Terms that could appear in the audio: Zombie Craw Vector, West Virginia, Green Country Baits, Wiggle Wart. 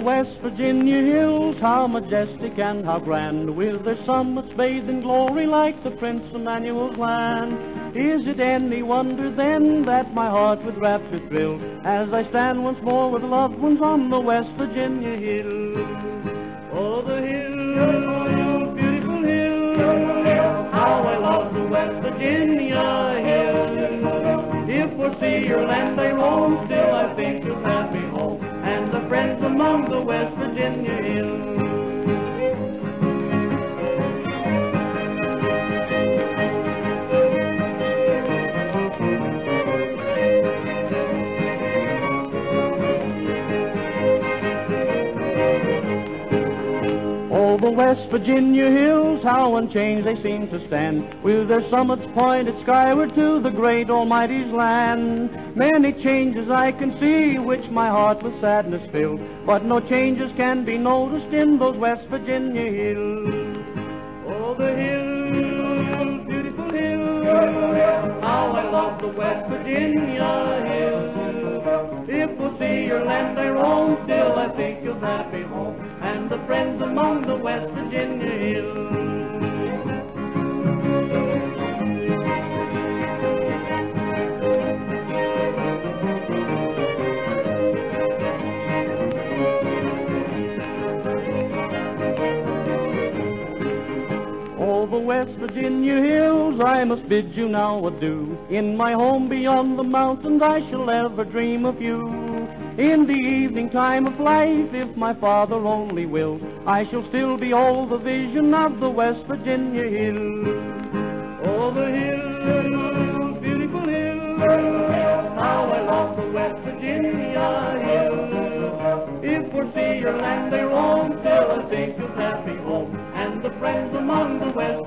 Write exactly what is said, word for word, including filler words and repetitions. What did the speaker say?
Oh, West Virginia hills, how majestic and how grand, with their summits bathed in glory like the Prince Emmanuel's land. Is it any wonder then that my heart with rapture thrills as I stand once more with loved ones on the West Virginia hills? Oh, the hill, oh, you beautiful hill, how I love the West Virginia hills. If for sea or land I roam, still I think you'll have me home, and the friends among the West Virginia hills. The West Virginia hills, how unchanged they seem to stand, with their summits pointed skyward to the great Almighty's land. Many changes I can see, which my heart with sadness filled, but no changes can be noticed in those West Virginia hills. Oh, the hills, beautiful hills, how I love the West Virginia hills. If we'll see your land I roam, still I think you'll not be home, and the friends among the West Virginia hills. Over West Virginia hills, I must bid you now adieu. In my home beyond the mountains, I shall ever dream of you. In the evening time of life, if my Father only wills, I shall still behold the vision of the West Virginia hills. Oh, the hills, beautiful hills, how I love the West Virginia hills. If for sea or land they roam, still I think you'll have me home, and the friends among the West